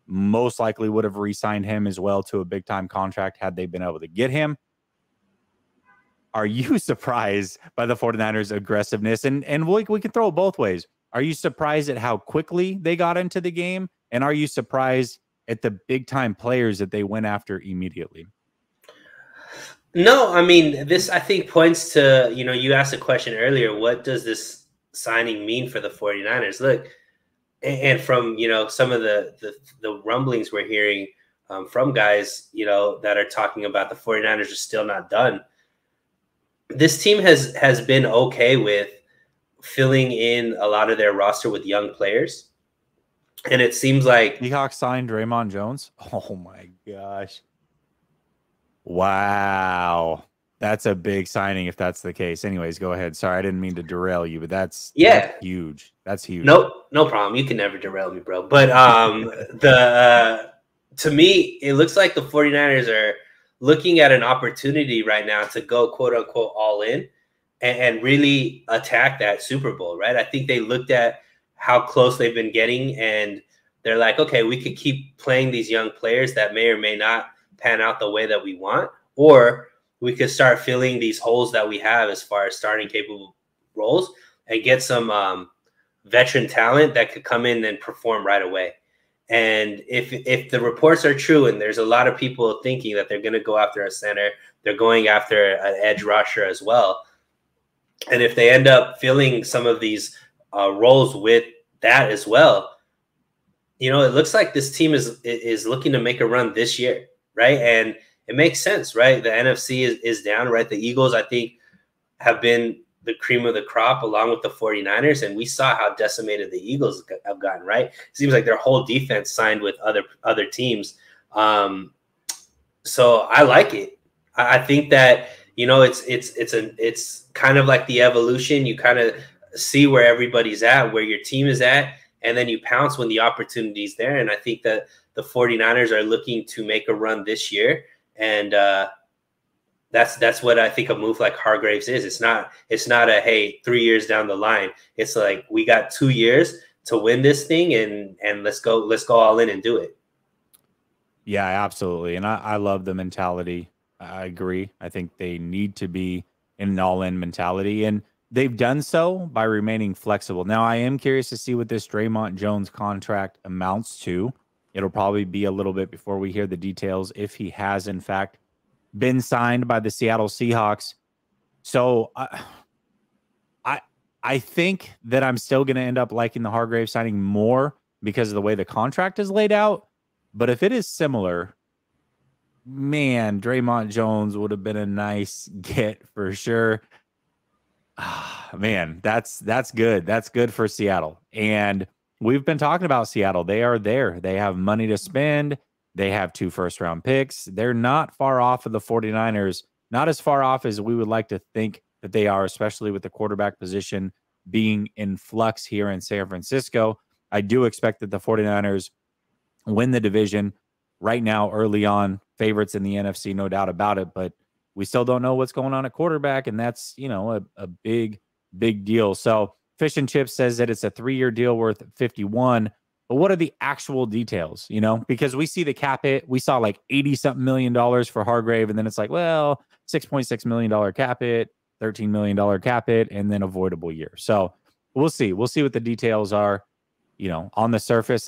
Most likely would have re-signed him as well to a big-time contract had they been able to get him. Are you surprised by the 49ers' aggressiveness? And we can throw it both ways. Are you surprised at how quickly they got into the game? And are you surprised at the big-time players that they went after immediately? No, I mean, this, I think, points to, you know, you asked a question earlier, what does this signing mean for the 49ers? Look, and from, you know, some of the rumblings we're hearing from guys, you know, that are talking about the 49ers are still not done. This team has been okay with filling in a lot of their roster with young players. And it seems like Seahawks signed Draymond Jones. Oh, my gosh. Wow. That's a big signing if that's the case. Anyways, go ahead. Sorry, I didn't mean to derail you, but that's, yeah, that's huge. That's huge. Nope, no problem. You can never derail me, bro. But to me, it looks like the 49ers are looking at an opportunity right now to go, quote unquote, all in and really attack that Super Bowl, right? I think they looked at how close they've been getting, and they're like, okay, we could keep playing these young players that may or may not pan out the way that we want, or we could start filling these holes that we have as far as starting capable roles and get some veteran talent that could come in and perform right away. And if the reports are true, and there's a lot of people thinking that they're going to go after a center, they're going after an edge rusher as well. And if they end up filling some of these roles with that as well, you know, it looks like this team is looking to make a run this year, right? And it makes sense, right? The NFC is down, right? The Eagles, I think, have been the cream of the crop along with the 49ers, and we saw how decimated the Eagles have gotten, right? It seems like their whole defense signed with other teams. So I like it. I think that, you know, it's kind of like the evolution. You kind of see where everybody's at, where your team is at, and then you pounce when the opportunity is there. And I think that the 49ers are looking to make a run this year. And that's what I think a move like Hargraves is. It's not a, hey, 3 years down the line. It's like, we got 2 years to win this thing, and let's go all in and do it. Yeah, absolutely. And I love the mentality. I agree. I think they need to be in an all-in mentality, and they've done so by remaining flexible. Now, I am curious to see what this Draymond Jones contract amounts to. It'll probably be a little bit before we hear the details, if he has, in fact, been signed by the Seattle Seahawks. So I think that I'm still going to end up liking the Hargrave signing more because of the way the contract is laid out. But if it is similar, man, Draymond Jones would have been a nice get for sure. Ah, man, that's good. That's good for Seattle. And we've been talking about Seattle. They are there. They have money to spend. They have 2 first-round picks. They're not far off of the 49ers, not as far off as we would like to think that they are, especially with the quarterback position being in flux here in San Francisco. I do expect that the 49ers win the division right now, early on, favorites in the NFC, no doubt about it, but we still don't know what's going on at quarterback, and that's, you know, a big, big deal. So Fish and Chips says that it's a 3-year deal worth 51, but what are the actual details, you know? Because we see the cap hit, we saw like $80-something million for Hargrave, and then it's like, well, $6.6 million cap hit, $13 million cap hit, and then avoidable year. So we'll see. We'll see what the details are, you know, on the surface.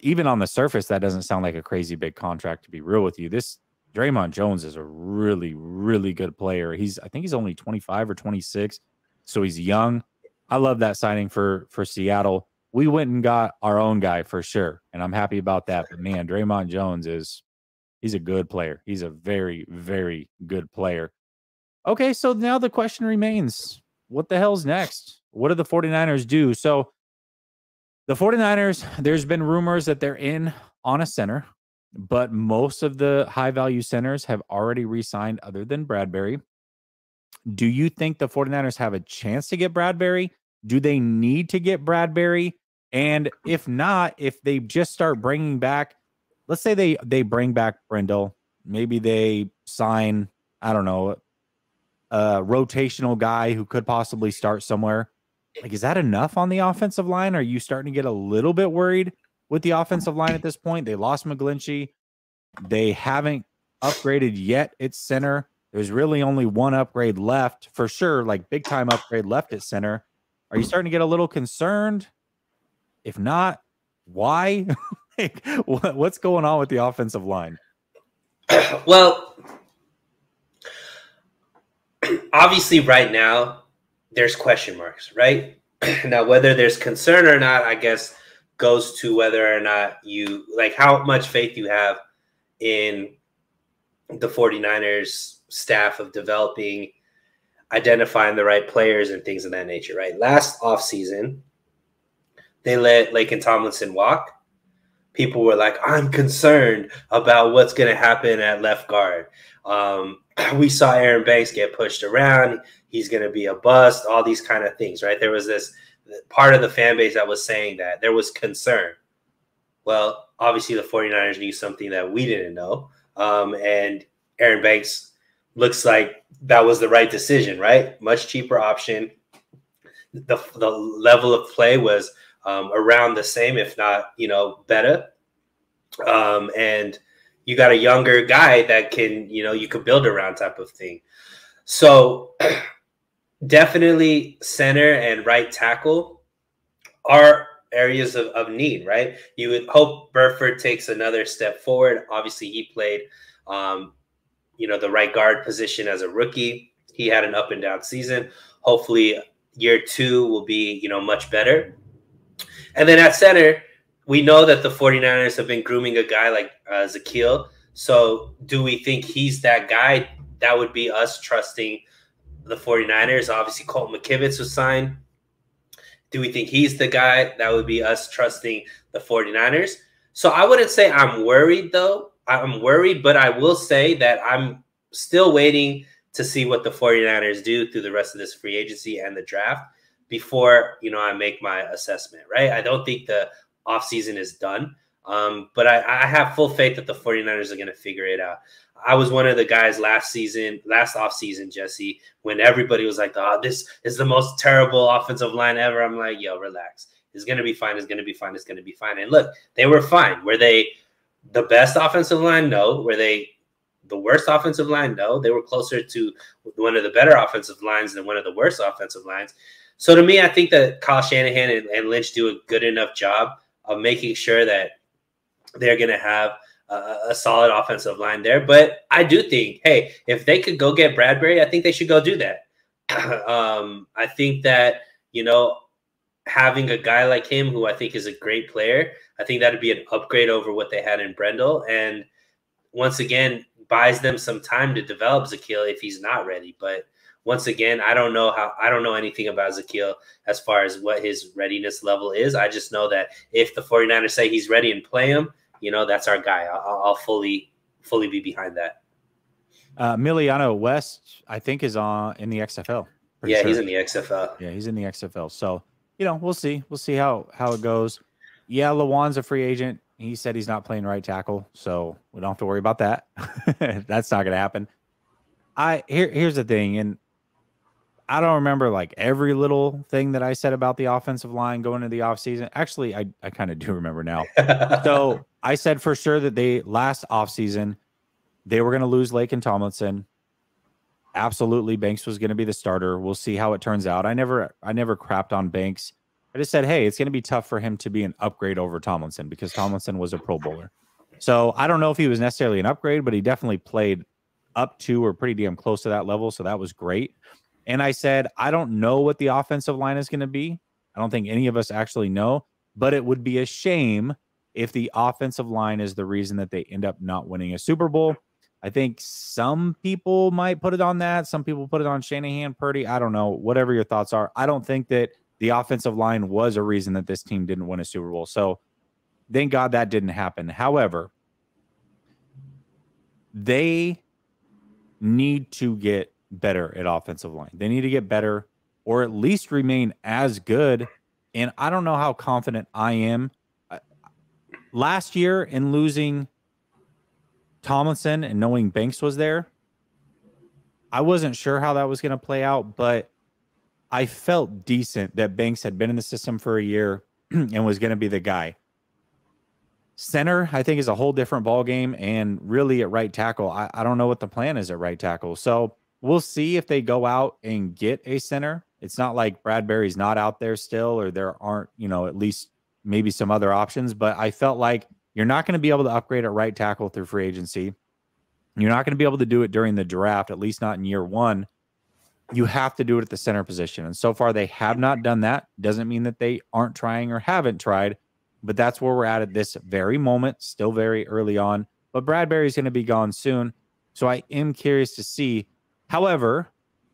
Even on the surface, that doesn't sound like a crazy big contract, to be real with you. This Draymond Jones is a really, really good player. I think he's only 25 or 26, so he's young. I love that signing for Seattle. We went and got our own guy for sure, and I'm happy about that. But man, Draymond Jones he's a good player. He's a very, very good player. Okay, so now the question remains, what the hell's next? What do the 49ers do? So the 49ers, there's been rumors that they're in on a center, but most of the high-value centers have already re-signed other than Bradbury. Do you think the 49ers have a chance to get Bradbury? Do they need to get Bradbury? And if not, if they just start bringing back, let's say they bring back Brendel, maybe they sign, I don't know, a rotational guy who could possibly start somewhere. Like, is that enough on the offensive line? Are you starting to get a little bit worried with the offensive line at this point? They lost McGlinchey. They haven't upgraded yet at center. There's really only one upgrade left for sure, like big-time upgrade left at center. Are you starting to get a little concerned? If not, why? Like, what's going on with the offensive line? Well, obviously right now, there's question marks, right? Now, whether there's concern or not, I guess, goes to whether or not you, like, how much faith you have in the 49ers staff of developing, identifying the right players and things of that nature, right? Last offseason, they let Lake and Tomlinson walk. People were like, I'm concerned about what's going to happen at left guard. We saw Aaron Banks get pushed around. He's going to be a bust, all these kind of things, right? There was this part of the fan base that was saying that. There was concern. Well, obviously the 49ers knew something that we didn't know, and Aaron Banks looks like that was the right decision, right? Much cheaper option. The level of play was around the same, if not, you know, better. And you got a younger guy that can, you know, you could build around type of thing. So definitely center and right tackle are areas of need, right? You would hope Burford takes another step forward. Obviously, he played, you know, the right guard position as a rookie. He had an up and down season. Hopefully year 2 will be, you know, much better. And then at center, we know that the 49ers have been grooming a guy like Zaquiel. So do we think he's that guy? That would be us trusting the 49ers. Obviously, Colt McKivitz was signed. Do we think he's the guy? That would be us trusting the 49ers. So I wouldn't say I'm worried, though. I'm worried, but I will say that I'm still waiting to see what the 49ers do through the rest of this free agency and the draft. before, you know, I make my assessment, right? I don't think the offseason is done, but I have full faith that the 49ers are going to figure it out. I was one of the guys last offseason, Jesse, when everybody was like, oh, this is the most terrible offensive line ever. I'm like, yo, relax. It's going to be fine. It's going to be fine. It's going to be fine. And look, they were fine. Were they the best offensive line? No. Were they the worst offensive line? No. They were closer to one of the better offensive lines than one of the worst offensive lines. So to me, I think that Kyle Shanahan and Lynch do a good enough job of making sure that they're going to have a solid offensive line there. But I do think, hey, if they could go get Bradbury, I think they should go do that. I think that, you know, having a guy like him, who I think is a great player, I think that'd be an upgrade over what they had in Brendel. And once again, buys them some time to develop Zaquiel if he's not ready. But once again, I don't know anything about Zaquiel as far as what his readiness level is. I just know that if the 49ers say he's ready and play him, you know, that's our guy. I'll fully be behind that. Miliano West, I think, is on in the XFL. Yeah, sure. He's in the XFL. Yeah, he's in the XFL. So, you know, we'll see. We'll see how it goes. Yeah, Lawan's a free agent. He said he's not playing right tackle, so we don't have to worry about that. That's not going to happen. Here's the thing, and I don't remember like every little thing that I said about the offensive line going into the offseason. Actually, I kind of do remember now. So I said for sure that they last offseason, they were going to lose Lake and Tomlinson. Absolutely, Banks was going to be the starter. We'll see how it turns out. I never crapped on Banks. I just said, hey, it's going to be tough for him to be an upgrade over Tomlinson because Tomlinson was a Pro Bowler. So I don't know if he was necessarily an upgrade, but he definitely played up to or pretty damn close to that level. So that was great. And I said, I don't know what the offensive line is going to be. I don't think any of us actually know, but it would be a shame if the offensive line is the reason that they end up not winning a Super Bowl. I think some people might put it on that. Some people put it on Shanahan, Purdy. I don't know. Whatever your thoughts are. I don't think that the offensive line was a reason that this team didn't win a Super Bowl. So thank God that didn't happen. However, they need to get better at offensive line. They need to get better or at least remain as good. And I don't know how confident I am. Last year in losing Tomlinson and knowing Banks was there, I wasn't sure how that was going to play out, but I felt decent that Banks had been in the system for a year and was going to be the guy. Center, I think, is a whole different ballgame, and really at right tackle, I don't know what the plan is at right tackle. So we'll see if they go out and get a center. It's not like Bradbury's not out there still, or there aren't, you know, at least maybe some other options. But I felt like you're not going to be able to upgrade at right tackle through free agency. You're not going to be able to do it during the draft, at least not in year one. You have to do it at the center position. And so far, they have not done that. Doesn't mean that they aren't trying or haven't tried, but that's where we're at this very moment, still very early on. But Bradbury's going to be gone soon, so I am curious to see. However,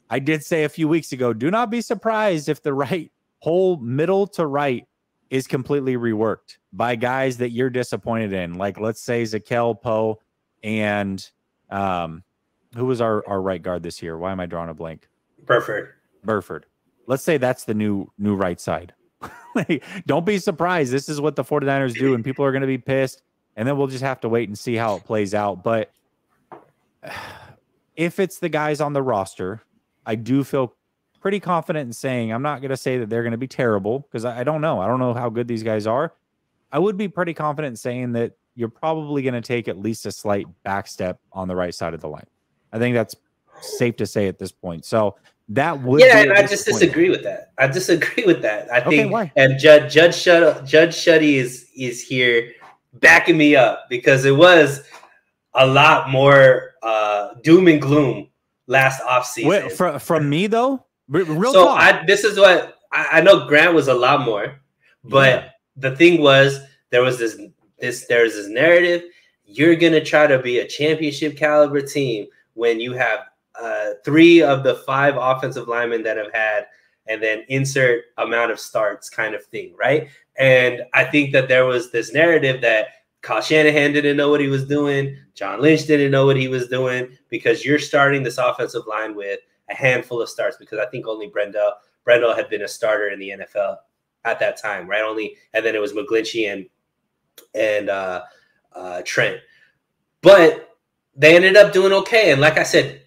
I did say a few weeks ago, do not be surprised if the right whole middle to right is completely reworked by guys that you're disappointed in. Like, let's say Zaquiel Poe and who was our right guard this year? Why am I drawing a blank? Burford. Let's say that's the new right side. Like, don't be surprised. This is what the 49ers do, and people are going to be pissed, and then we'll just have to wait and see how it plays out. But if it's the guys on the roster, I do feel pretty confident in saying, I'm not going to say that they're going to be terrible because I don't know. I don't know how good these guys are. I would be pretty confident in saying that you're probably going to take at least a slight back step on the right side of the line. I think that's safe to say at this point. So that would, yeah, and I just disagree with that. I disagree with that. I think, why? And Judge Shutty is here backing me up because it was a lot more doom and gloom last offseason. Wait, from me though, real so talk. This is what I know. Grant was a lot more, but yeah. The thing was, there was this narrative. You're gonna try to be a championship caliber team when you have three of the five offensive linemen that have had, and then insert amount of starts kind of thing, right? And I think that there was this narrative that Kyle Shanahan didn't know what he was doing, John Lynch didn't know what he was doing, because you're starting this offensive line with a handful of starts, because I think only Brendel Brendel had been a starter in the NFL at that time, right? Only, and then it was McGlinchey and Trent. But they ended up doing okay. And like I said,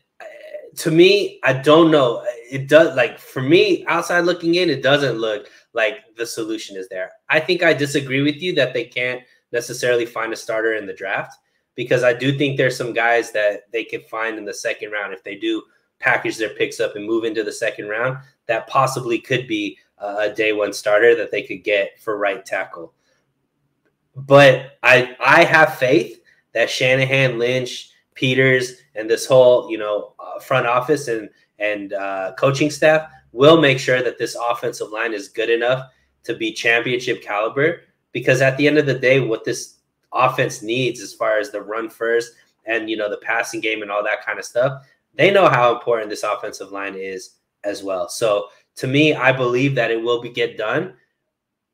to me, I don't know. It does, like, for me, outside looking in, it doesn't look like the solution is there. I think I disagree with you that they can't necessarily find a starter in the draft, because I do think there's some guys that they could find in the second round if they do package their picks up and move into the second round. That possibly could be a day one starter that they could get for right tackle. But I have faith that Shanahan, Lynch, Peters, and this whole, front office and coaching staff will make sure that this offensive line is good enough to be championship caliber, because at the end of the day, what this offense needs as far as the run first and, the passing game and all that kind of stuff, they know how important this offensive line is as well. So to me, I believe that it will get done.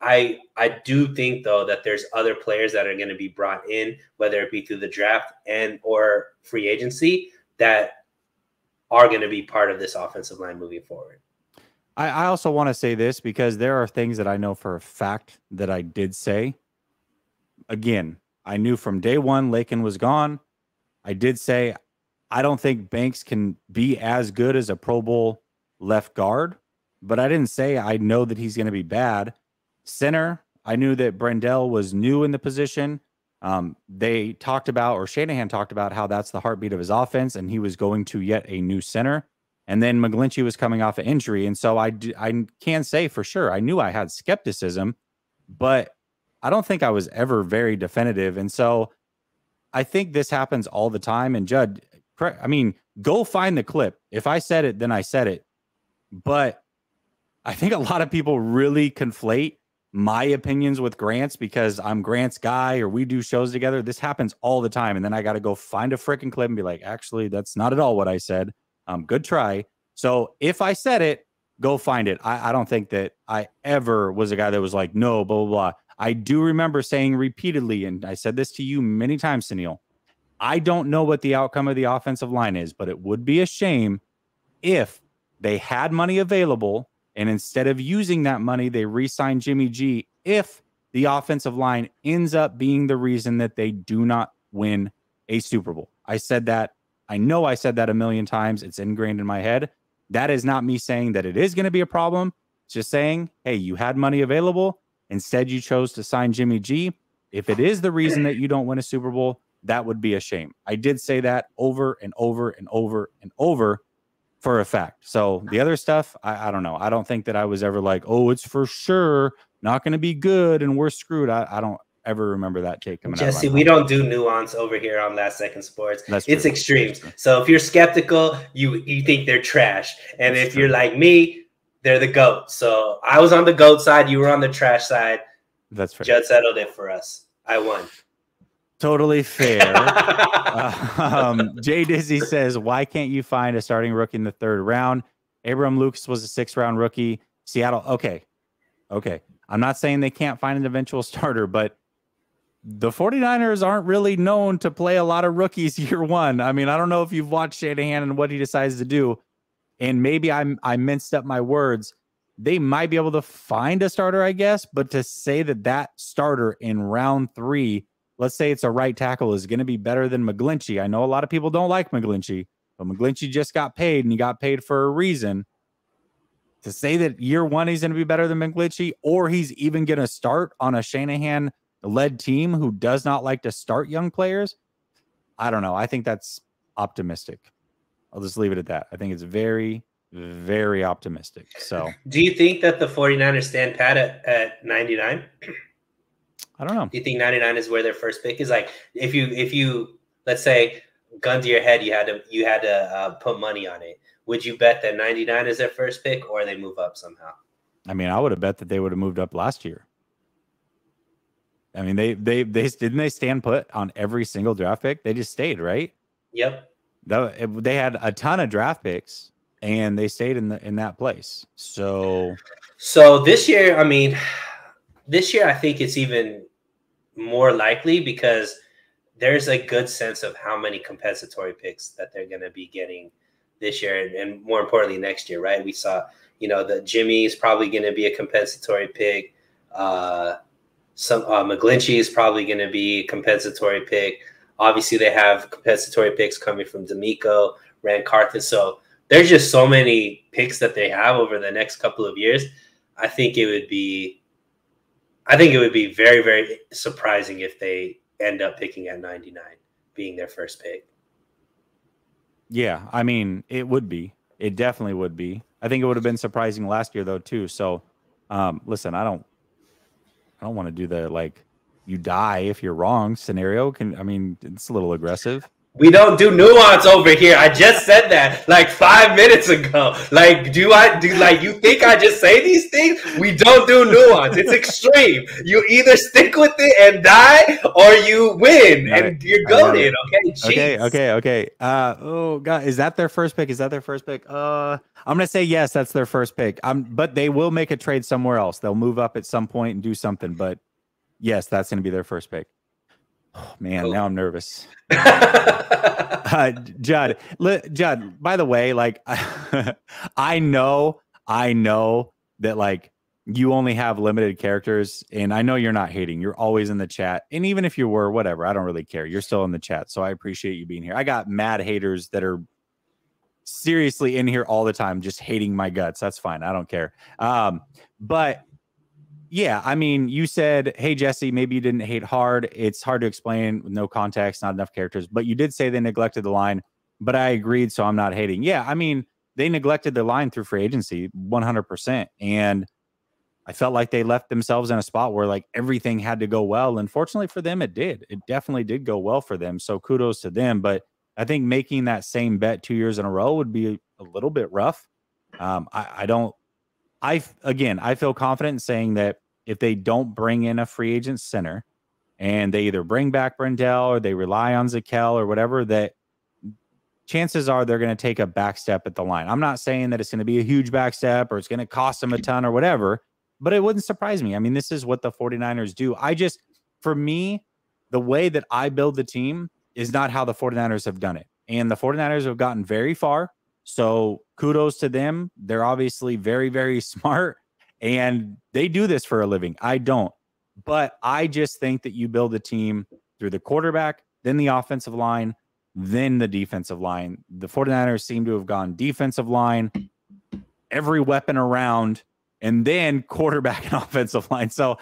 I do think, though, that there's other players that are going to be brought in, whether it be through the draft and or free agency, that are going to be part of this offensive line moving forward. I also want to say this, because there are things that I know for a fact that I did say. Again, I knew from day one Lakin was gone. I did say I don't think Banks can be as good as a Pro Bowl left guard, but I didn't say I know that he's going to be bad. Center, I knew that Brendel was new in the position. They talked about, or Shanahan talked about, how that's the heartbeat of his offense, and he was going to yet a new center. And then McGlinchey was coming off an injury. And so I can say for sure, I knew I had skepticism, but I don't think I was ever very definitive. And so I think this happens all the time. And Judd, I mean, go find the clip. If I said it, then I said it. But I think a lot of people really conflate my opinions with Grant's, because I'm Grant's guy or we do shows together. This happens all the time. And then I got to go find a freaking clip and be like, actually, that's not at all what I said. Good try. So if I said it, go find it. I don't think that I ever was a guy that was like, no, blah, blah, blah. I do remember saying repeatedly, and I said this to you many times, Sunil, I don't know what the outcome of the offensive line is, but it would be a shame if they had money available and instead of using that money, they re-signed Jimmy G, if the offensive line ends up being the reason that they do not win a Super Bowl. I said that. I know I said that a million times. It's ingrained in my head. That is not me saying that it is going to be a problem. It's just saying, hey, you had money available. Instead, you chose to sign Jimmy G. If it is the reason that you don't win a Super Bowl, that would be a shame. I did say that over and over and over and over for a fact. So the other stuff, I don't know. I don't think that I was ever like, oh, it's for sure not going to be good and we're screwed. I don't ever remember that take coming out. Jesse, we don't do nuance over here on Last Second Sports. It's extremes. So if you're skeptical, you think they're trash. And if you're like me, they're the GOAT. So I was on the GOAT side. You were on the trash side. That's fair. Judd settled it for us. I won. Totally fair. Jay Dizzy says, why can't you find a starting rookie in the third round? Abram Lucas was a 6th round rookie. Seattle. Okay. I'm not saying they can't find an eventual starter, but the 49ers aren't really known to play a lot of rookies year one. I mean, I don't know if you've watched Shanahan and what he decides to do, and maybe I minced up my words. They might be able to find a starter, I guess, but to say that starter in round 3, let's say it's a right tackle, is going to be better than McGlinchey. I know a lot of people don't like McGlinchey, but McGlinchey just got paid, and he got paid for a reason. To say that year one he's going to be better than McGlinchey, or he's even going to start on a Shanahan led team who does not like to start young players, I don't know. I think that's optimistic. I'll just leave it at that. I think it's very, very optimistic. So do you think that the 49ers stand pat at 99? I don't know. Do you think 99 is where their first pick is? Like, if you let's say, gun to your head, you had to put money on it, would you bet that 99 is their first pick, or they move up somehow? I mean, I would have bet that they would have moved up last year. I mean, they didn't stand put on every single draft pick? They just stayed, right? Yep. They had a ton of draft picks, and they stayed in that place. So this year, I mean, this year I think it's even more likely, because there's a good sense of how many compensatory picks that they're going to be getting this year and more importantly next year, right? We saw, you know, that Jimmy is probably going to be a compensatory pick. McGlinchey is probably going to be a compensatory pick. Obviously, they have compensatory picks coming from D'Amico, Rand Carthen. So there's just so many picks that they have over the next couple of years. I think it would be very, very surprising if they end up picking at 99, being their first pick. Yeah, I mean, it would be. It definitely would be. I think it would have been surprising last year though too. So, listen, I don't want to do the like you die if you're wrong scenario. It's a little aggressive. We don't do nuance over here. I just said that like 5 minutes ago. Like, you think I just say these things? We don't do nuance. It's extreme. You either stick with it and die or you win and you're goated. Okay. Jeez. Okay. Oh God. Is that their first pick? I'm going to say, yes, that's their first pick. But they will make a trade somewhere else. They'll move up at some point and do something, but yes, that's going to be their first pick. Oh, man, now I'm nervous. Judd, by the way, like, I know that, like, you only have limited characters, and I know you're not hating. You're always in the chat. And even if you were, whatever, I don't really care. You're still in the chat, so I appreciate you being here. I got mad haters that are seriously in here all the time, just hating my guts. That's fine. I don't care. But... yeah, I mean, you said, hey, Jesse, maybe you didn't hate hard. It's hard to explain with no context, not enough characters. But you did say they neglected the line, but I agreed, so I'm not hating. Yeah, I mean, they neglected the line through free agency 100%. And I felt like they left themselves in a spot where, like, everything had to go well. And fortunately for them, it did. It definitely did go well for them. So kudos to them. But I think making that same bet 2 years in a row would be a little bit rough. I feel confident in saying that if they don't bring in a free agent center and they either bring back Brendel or they rely on Zaquiel or whatever, that chances are they're going to take a back step at the line. I'm not saying that it's going to be a huge back step or it's going to cost them a ton or whatever, but it wouldn't surprise me. I mean, this is what the 49ers do. For me, the way that I build the team is not how the 49ers have done it. And the 49ers have gotten very far. So kudos to them. They're obviously very, very smart, and they do this for a living. I don't. But I just think that you build a team through the quarterback, then the offensive line, then the defensive line. The 49ers seem to have gone defensive line, every weapon around, and then quarterback and offensive line. So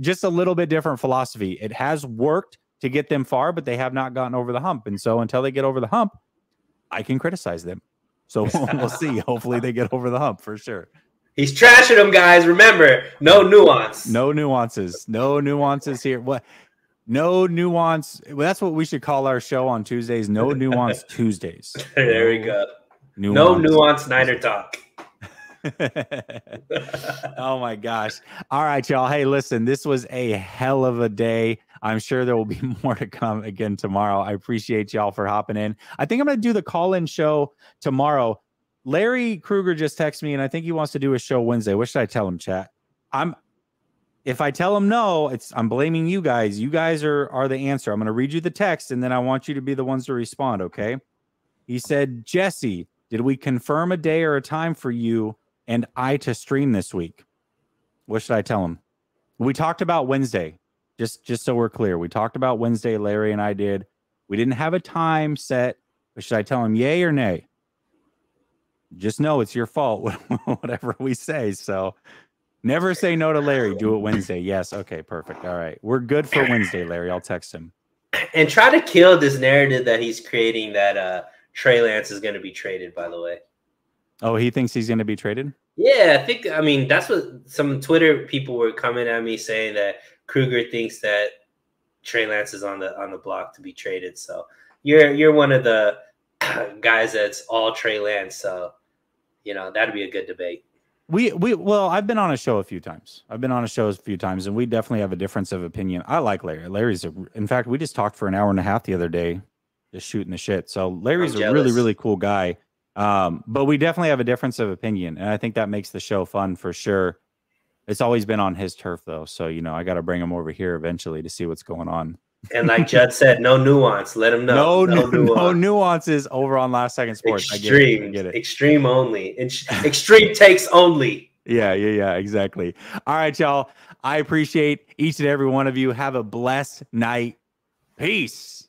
just a little bit different philosophy. It has worked to get them far, but they have not gotten over the hump. And so until they get over the hump, I can criticize them. So we'll see. Hopefully they get over the hump for sure. He's trashing them, guys. Remember, no nuance. No nuances. No nuances here. What? No nuance. Well, that's what we should call our show on Tuesdays. No Nuance Tuesdays. There we go. Nuance. No nuance Niner talk. Oh my gosh. All right, y'all. Hey, listen, this was a hell of a day. I'm sure there will be more to come again tomorrow. I appreciate y'all for hopping in. I think I'm going to do the call-in show tomorrow. Larry Kruger just texted me, and I think he wants to do a show Wednesday. What should I tell him, chat? If I tell him no, I'm blaming you guys. You guys are the answer. I'm going to read you the text, and then I want you to be the ones to respond, okay? He said, Jesse, did we confirm a day or a time for you and I to stream this week? What should I tell him? We talked about Wednesday, just so we're clear. We talked about Wednesday, Larry and I did. We didn't have a time set, but should I tell him yay or nay? Just know it's your fault, whatever we say. So never say no to Larry. Do it Wednesday. Yes. Okay, perfect. All right. We're good for Wednesday, Larry. I'll text him. And try to kill this narrative that he's creating that Trey Lance is going to be traded, by the way. Oh, he thinks he's going to be traded? Yeah, I mean, that's what some Twitter people were coming at me saying, that Kruger thinks that Trey Lance is on the block to be traded. So you're one of the guys that's all Trey Lance. So, you know, that'd be a good debate. I've been on a show a few times. And we definitely have a difference of opinion. I like Larry. In fact, we just talked for an hour and a half the other day, just shooting the shit. So Larry's a really, really cool guy. But we definitely have a difference of opinion, and I think that makes the show fun for sure. It's always been on his turf though. So, you know, I got to bring him over here eventually to see what's going on. And like Judd said, no nuance. Let him know. No nuances over on Last Second Sports. Extreme. I get it. Extreme only. Extreme takes only. Yeah, exactly. All right, y'all. I appreciate each and every one of you. Have a blessed night. Peace.